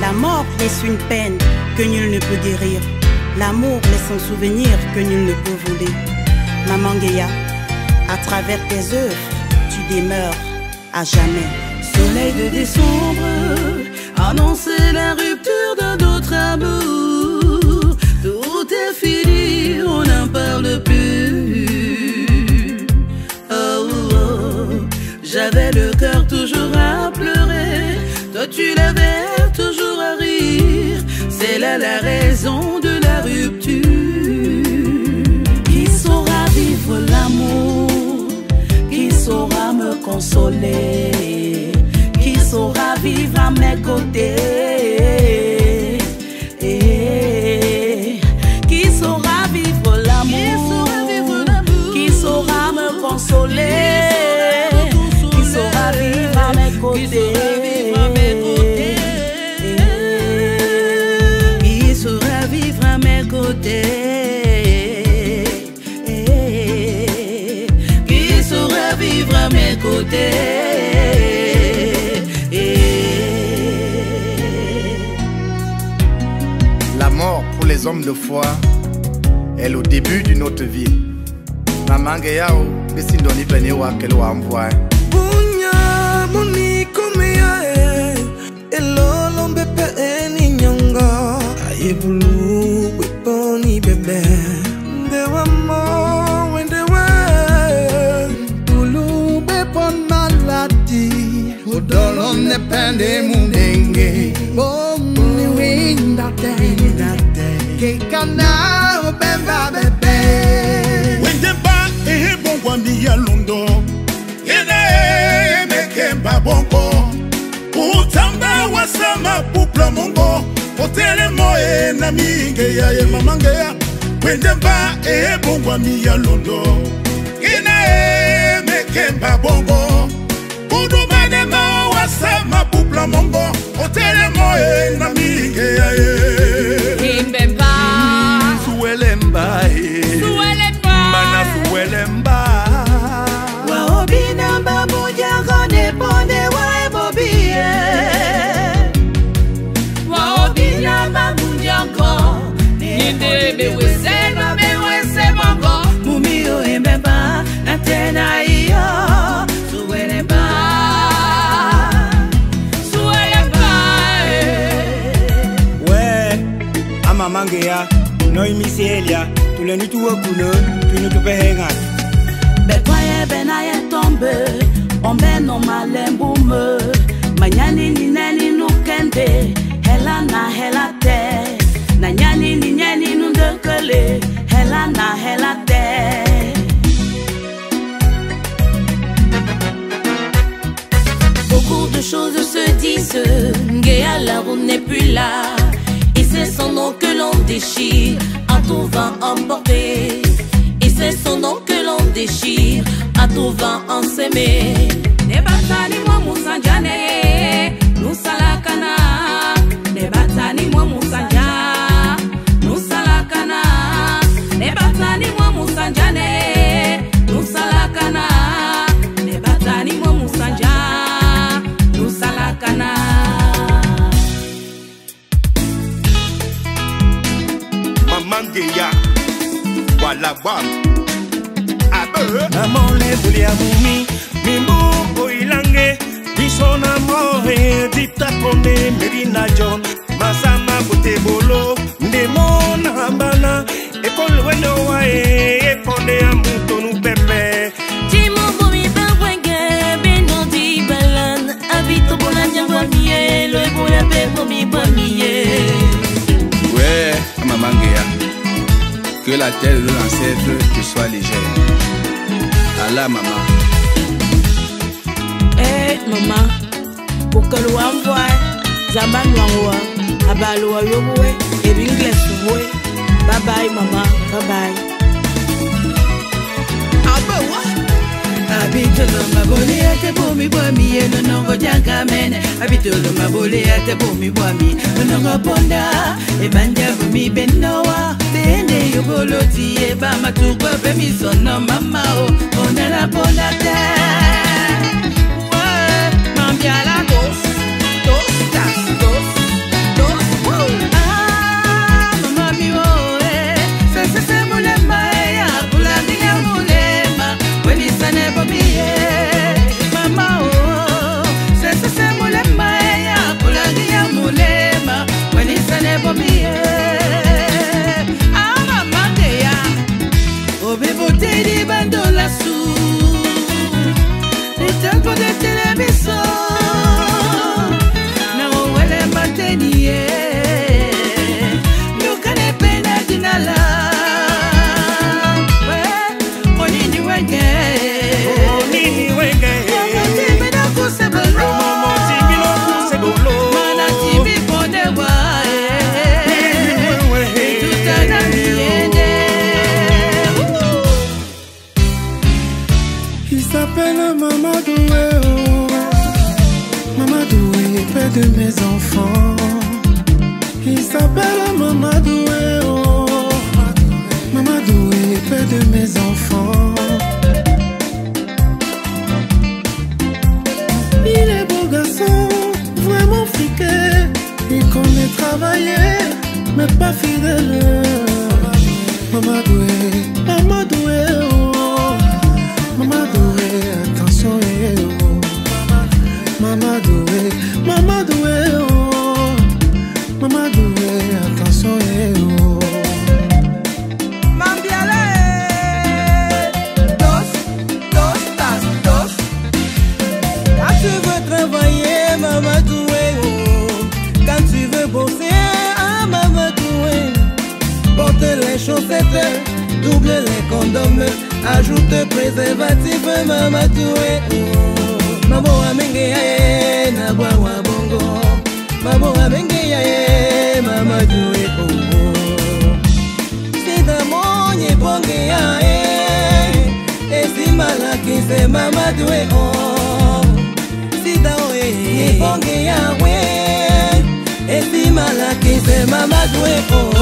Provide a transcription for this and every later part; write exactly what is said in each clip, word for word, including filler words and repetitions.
La mort laisse une peine que nul ne peut guérir. L'amour laisse un souvenir que nul ne peut voler. Maman Guéa, à travers tes œuvres, tu demeures à jamais. Soleil de décembre, annoncer la rupture d'un autre amour. Tout est fini, on n'en parle plus. Oh, oh. J'avais le cœur toujours à pleurer, toi tu l'avais toujours à rire. C'est là la raison de la rupture. Qui saura vivre l'amour? Qui saura me consoler? Qui saura vivre à mes côtés? Et qui saura vivre l'amour? Qui saura me consoler? Qui saura vivre à mes côtés? Qui saura vivre à mes côtés? Qui saura vivre à mes côtés? La mort pour les hommes de foi est le début d'une autre vie. Maman Guéa, si doni bene wa qu'elle wa envoie. Bunya muni kumia elo lombe pe ninyonga ayebulu weponi bebe dewa mo wendewa bulu bepon maladi odolon ne pende mundenge bomni winda te. Kekana obemba bebe Wendemba ehe bongwani ya lundo Yene emekemba bongo Utamba wasama pupla mungo Otele moe na minge ya ye mamange ya Wendemba ehe bongwani ya lundo Yene emekemba bongo Udumadema wasama pupla mungo Otele moe na minge ya ye Maman Guéa, noi miselia, tu le nuit tout au couleur, tu ne te fais rien. Ben croyez ben aïe tombe, on ben non malembume, Manyani ninani nous kende, Helana helate, Nanyani ninani nous de coller, Helana helate. Beaucoup de choses se disent, Guéa la roue n'est plus là. C'est son nom que l'on déchire, à tout va emporter. Et c'est son nom que l'on déchire, à tout va ensemer. Ne bata ni moi Sandiane, nous salakana. Ne bata ni moi Sandiane, nous salakana. Ne bata ni moi Sandiane, nous salakana. Ne bata ni moi Sandiane, nous salakana. Maman le volia mumi, mimbo ilange, bisona more, diptatone merina John, masama bote bolo, demon habana, ekol weno wae, eponde amuto nu pepe. Timo bomi bawenge, benondi balan, abito bolan jangwamiye, loe bola pe bomi bamiye. Ouais, Maman Guéa. Que la terre de l'ancêtre te soit légère. Allah maman. Eh maman, pour que l'on voie, Zaman Wangwa, Abaloa Yoboué, et Ringles Souboué. Bye bye maman, bye bye. Abawa, habite le mabolé à tes boumi boumi, et le nom Jangamen. Habite le mabolé à tes boumi boumi, le nom Ponda, et Banja boumi Benoa. Yogoloti et Bama tout peuple mis son nom maman. On est la bonne terre. Ouais, s'appelle Mamadoué, oh. Mamadoué, père de mes enfants. Il s'appelle Mamadoué, oh. Mamadoué, père de mes enfants. Il est beau garçon, vraiment friqué. Il connaît travailler, mais pas fidèle. Mamadoué, Mamadoué, oh. Mamadoué, attention, eh oh. Mamadoué, Mamadoué, oh. Mamadoué, attention, eh oh. Mambiale, dos, dos, tas, dos. Quand tu veux travailler, Mamadoué, oh. Quand tu veux bosser, ah, Mamadoué. Porte les chaussettes, double les condoms, ajoute préservatif, Mamadoué, oh. Maboa menge yae, nabwa wabongo. Maboa menge yae, Mamadoué, oh. Si damonye bonge yae, et si malaki se Mamadoué, oh. Si damonye bonge yae, et si malaki se Mamadoué, oh.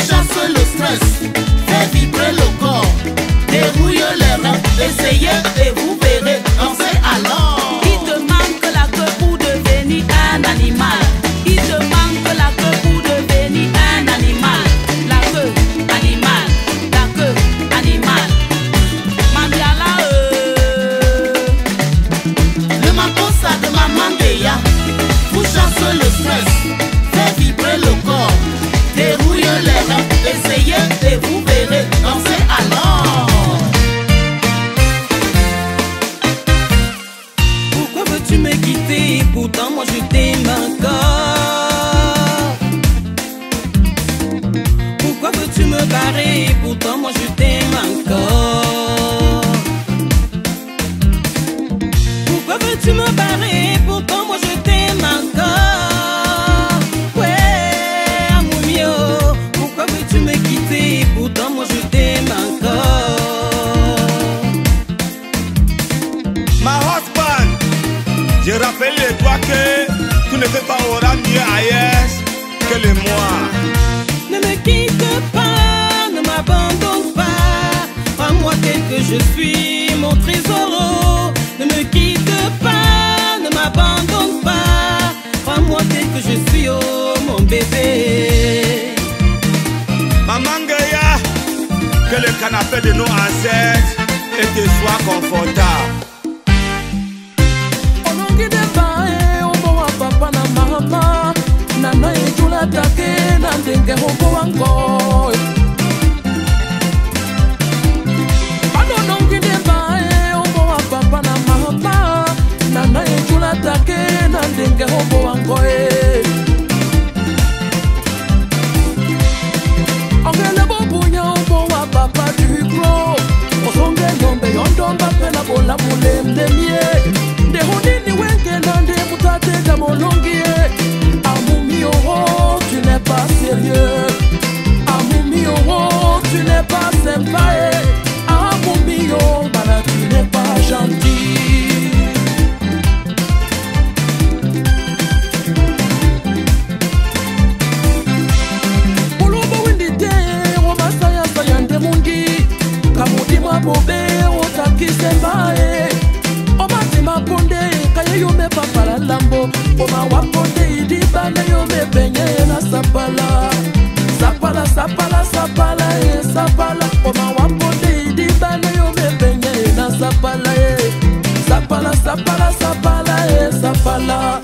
Chasse le stress, fais vibrer le corps, dérouille les reins, essayez et vous verrez, dansez alors. Il te manque la queue pour devenir un animal. Il te manque la queue pour devenir un animal. La queue, animal, la queue, animal. Mambiala, euh. Le makosa de Mamandeya, vous chasse le stress, fais vibrer le corps, dérouille les reins. Essayez et vous verrez, dansez alors. Pourquoi veux-tu me quitter? Pourtant moi je t'aime encore. Pourquoi veux-tu me barrer? Pourtant moi je t'aime encore. Pourquoi veux-tu me barrer? Pourtant moi je t'aime encore. Je rappelle les toi que tu ne fais pas aura mieux ailleurs que le moi. Ne me quitte pas, ne m'abandonne pas. À moi tel que je suis, mon trésor. Ne me quitte pas, ne m'abandonne pas. À moi tel que je suis, oh mon bébé. Maman Gaya, que le canapé de nos ancêtres et te soit confortable. Nandenge hoko wango. Bado nongide bae omo wa papa na mama. Nana yechula take nandenge hoko wango e. Ongele bobunya omo wa papa du gro. Osonge ngombe yondomba pena bola mule mdemie. Ndehudini wenge nande mutate jamolongie. Amumi oho. Tu n'es pas sérieux, Amoumi oh, tu n'es pas sympa, Amoumi oh, bala tu n'es pas gentil. Bolobo windite, Romasaya sayande mungi, Kamudi mwabobe, Otaki sembae, Omati maponde, Kaye yume papala lambo, Oma waponde idibane yume benye. Sapala, sapala, sapala, sapala, eh, sapala. Oma wapote idi bale yo mebenye na sapala, eh. Sapala, sapala, sapala, eh, sapala.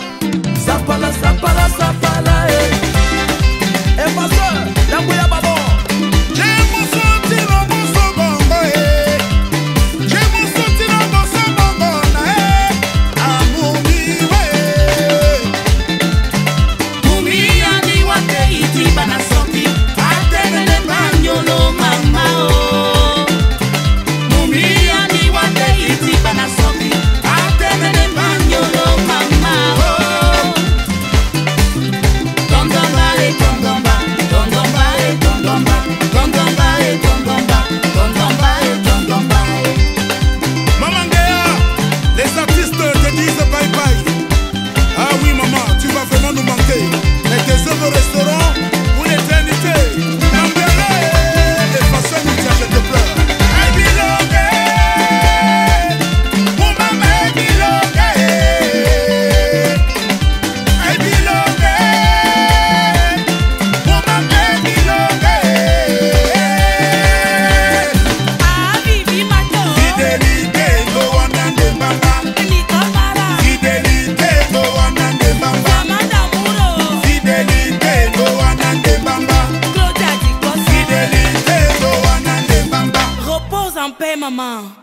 Maman.